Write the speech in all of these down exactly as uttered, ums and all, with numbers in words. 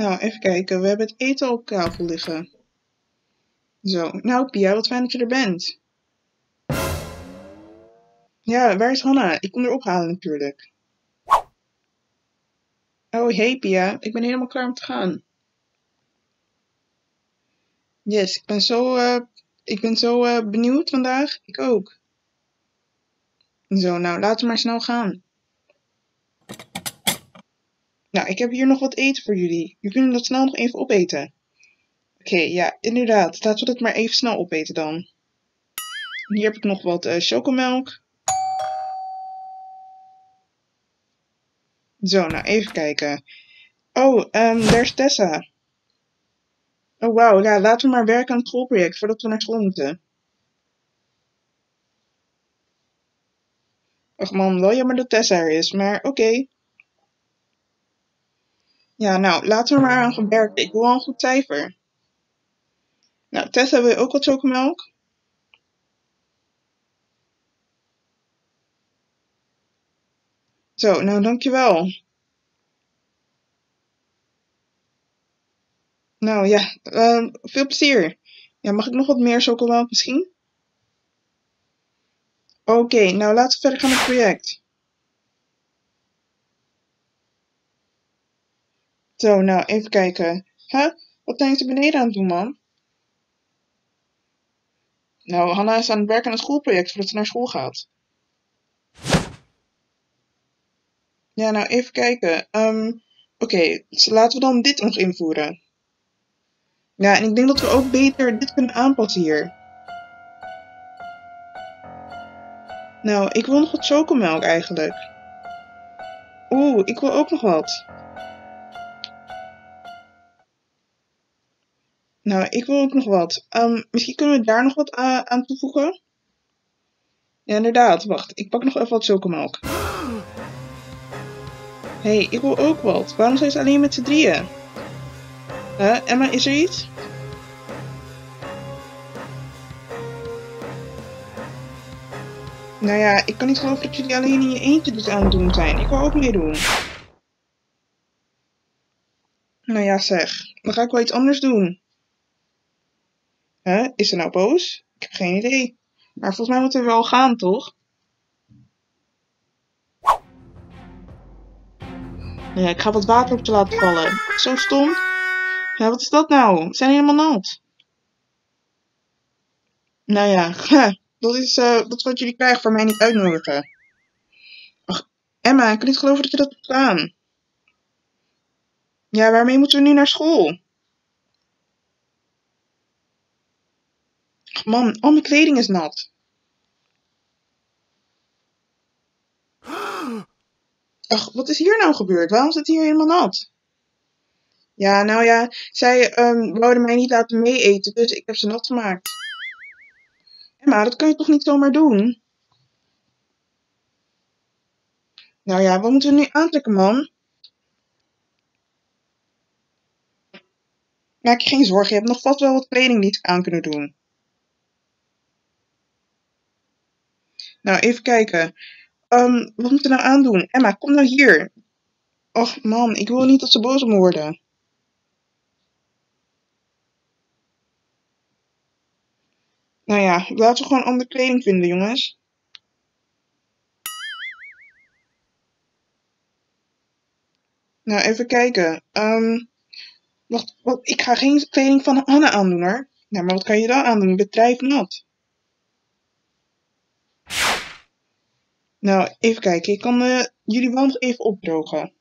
Nou, even kijken. We hebben het eten op tafel liggen. Zo. Nou, Pia, wat fijn dat je er bent. Ja, waar is Hannah? Ik kom haar ophalen natuurlijk. Oh, hey Pia. Ik ben helemaal klaar om te gaan. Yes, ik ben zo, uh, ik ben zo uh, benieuwd vandaag. Ik ook. Zo, nou, laten we maar snel gaan. Nou, ik heb hier nog wat eten voor jullie. Jullie kunnen dat snel nog even opeten. Oké, okay, ja, inderdaad. Laten we dat maar even snel opeten dan. Hier heb ik nog wat uh, chocomelk. Zo, nou, even kijken. Oh, um, daar is Tessa. Oh, wauw. Ja, laten we maar werken aan het schoolproject voordat we naar school moeten. Ach man, wel jammer dat Tessa er is, maar oké. Okay. Ja, nou, laten we maar aan gaan werken. Ik wil wel een goed cijfer. Nou, Tessa, wil je ook wat chocomelk? Zo, nou, dankjewel. Nou ja, uh, veel plezier. Ja, mag ik nog wat meer chocomelk misschien? Oké, okay, nou laten we verder gaan met het project. Zo, nou, even kijken. Huh? Wat zijn ze beneden aan het doen, man? Nou, Hannah is aan het werk aan het schoolproject voordat ze naar school gaat. Ja, nou, even kijken. Um, Oké, okay, dus laten we dan dit nog invoeren. Ja, en ik denk dat we ook beter dit kunnen aanpassen hier. Nou, ik wil nog wat chocomelk eigenlijk. Oeh, ik wil ook nog wat. Nou, ik wil ook nog wat. Um, misschien kunnen we daar nog wat aan toevoegen? Ja, inderdaad. Wacht, ik pak nog even wat chocomelk. Hé, hey, ik wil ook wat. Waarom zijn ze alleen met z'n drieën? Huh, Emma, is er iets? Nou ja, ik kan niet geloven dat jullie alleen in je eentje dit aan het doen zijn. Ik wil ook meedoen. Nou ja, zeg. Dan ga ik wel iets anders doen. Huh? Is ze nou boos? Ik heb geen idee. Maar volgens mij moeten we wel gaan, toch? Nou ja, ik ga wat water op te laten vallen. Zo stom. Ja, wat is dat nou? We zijn helemaal nat. Nou ja, huh. Dat is, uh, dat is wat jullie krijgen voor mij niet uitnodigen. Ach, Emma, ik kan niet geloven dat je dat hebt gedaan. Ja, waarmee moeten we nu naar school? Ach man, al mijn kleding is nat. Ach, wat is hier nou gebeurd? Waarom is het hier helemaal nat? Ja, nou ja, zij um, wouden mij niet laten meeeten, dus ik heb ze nat gemaakt. Emma, dat kan je toch niet zomaar doen? Nou ja, wat moeten we nu aantrekken, man? Maak je geen zorgen, je hebt nog vast wel wat kleding die ik aan kunnen doen. Nou, even kijken. Um, wat moeten we nou aandoen? Emma, kom nou hier. Och man, ik wil niet dat ze boos op me worden. Nou ja, laten we gewoon andere kleding vinden, jongens. Nou, even kijken. Um, wacht, wat, ik ga geen kleding van Hannah aandoen, hoor. Nou, maar wat kan je dan aandoen? Bedrijf nat. Nou, even kijken. Ik kan uh, jullie wel nog even opdrogen.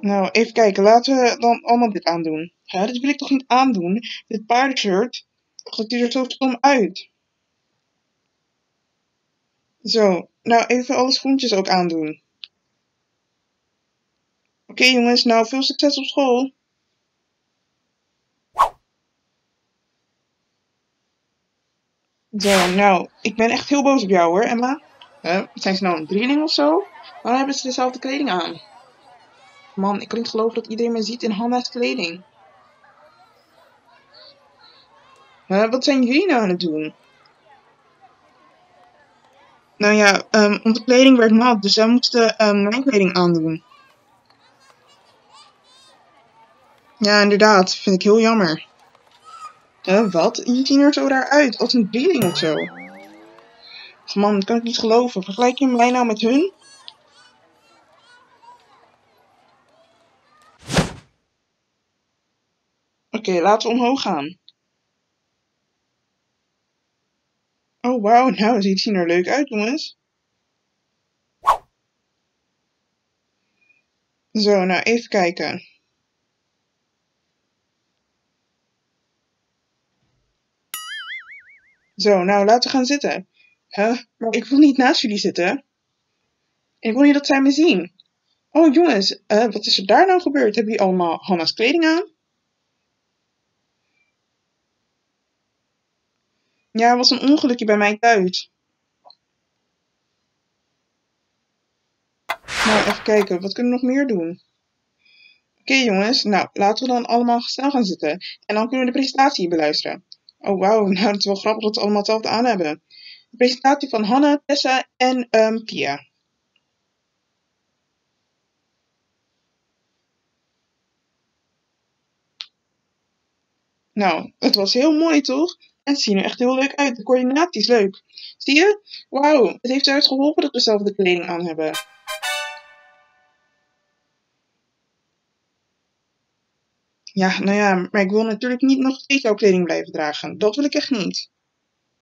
Nou, even kijken. Laten we dan allemaal dit aandoen. Ja, dit wil ik toch niet aandoen? Dit paardenshirt. Dat ziet er zo stom uit. Zo. Nou, even alle schoentjes ook aandoen. Oké, okay, jongens. Nou, veel succes op school. Zo, nou. Ik ben echt heel boos op jou hoor, Emma. Huh? Zijn ze nou een drieling of zo? Waarom hebben ze dezelfde kleding aan? Man, ik kan niet geloven dat iedereen me ziet in Hannah's kleding. Huh, wat zijn jullie nou aan het doen? Nou ja, um, onze kleding werd nat, dus zij moesten um, mijn kleding aandoen. Ja, inderdaad. Vind ik heel jammer. Uh, wat? Je ziet er zo raar uit, als een drieling of zo. Ach man, dat kan ik niet geloven. Vergelijk je mij nou met hun? Oké, okay, laten we omhoog gaan. Oh wauw, nou dit ziet er leuk uit, jongens. Zo, nou even kijken. Zo, nou laten we gaan zitten. Huh? Maar ik wil niet naast jullie zitten. Ik wil niet dat zij me zien. Oh jongens, uh, wat is er daar nou gebeurd? Hebben jullie allemaal Hannah's kleding aan? Ja, er was een ongelukje bij mij thuis. Nou, even kijken. Wat kunnen we nog meer doen? Oké, okay, jongens. Nou, laten we dan allemaal snel gaan zitten. En dan kunnen we de presentatie beluisteren. Oh, wauw. Nou, dat is wel grappig dat we allemaal hetzelfde aan hebben. De presentatie van Hannah, Tessa en um, Pia. Nou, het was heel mooi, toch? En het ziet er echt heel leuk uit. De coördinatie is leuk. Zie je? Wauw, het heeft eruit geholpen dat we zelf de kleding aan hebben. Ja, nou ja, maar ik wil natuurlijk niet nog steeds jouw kleding blijven dragen. Dat wil ik echt niet.